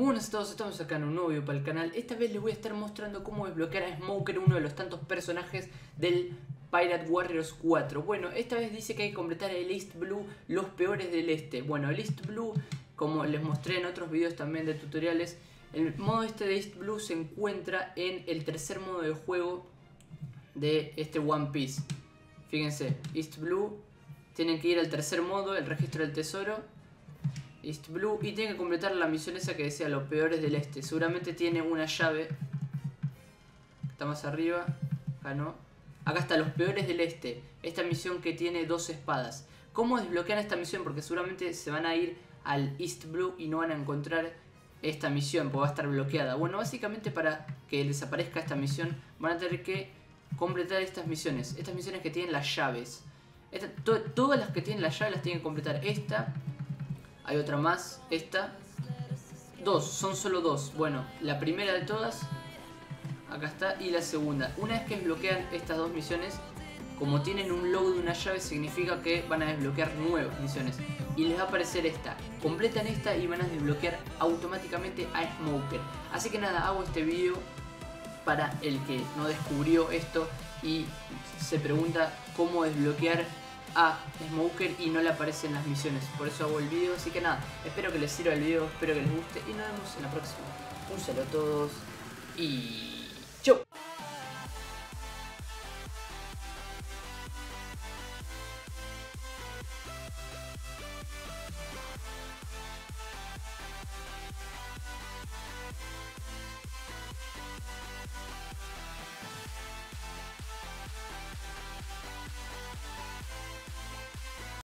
Muy buenas a todos, estamos acá en un nuevo video para el canal. Esta vez les voy a estar mostrando cómo desbloquear a Smoker, uno de los tantos personajes del Pirate Warriors 4. Bueno, esta vez dice que hay que completar el East Blue, los peores del este. Bueno, el East Blue, como les mostré en otros videos también de tutoriales, el modo este de East Blue se encuentra en el tercer modo de juego de este One Piece. Fíjense, East Blue, tienen que ir al tercer modo, el registro del tesoro, East Blue, y tiene que completar la misión esa que decía los peores del este. Seguramente tiene una llave. Está más arriba. Acá no. Acá está los peores del este. Esta misión que tiene 2 espadas. ¿Cómo desbloquean esta misión? Porque seguramente se van a ir al East Blue y no van a encontrar esta misión, porque va a estar bloqueada. Bueno, básicamente para que desaparezca esta misión van a tener que completar estas misiones. Estas misiones que tienen las llaves. Todas las que tienen las llaves las tienen que completar. Esta. Hay otra más, esta. 2, son solo 2. Bueno, la primera de todas, acá está, y la segunda. Una vez que desbloquean estas 2 misiones, como tienen un logo de una llave, significa que van a desbloquear nuevas misiones. Y les va a aparecer esta. Completan esta y van a desbloquear automáticamente a Smoker. Así que nada, hago este video para el que no descubrió esto y se pregunta cómo desbloquear a Smoker y no le aparecen las misiones. Por eso hago el video, así que nada, espero que les sirva el video, espero que les guste y nos vemos en la próxima. Un saludo a todos y...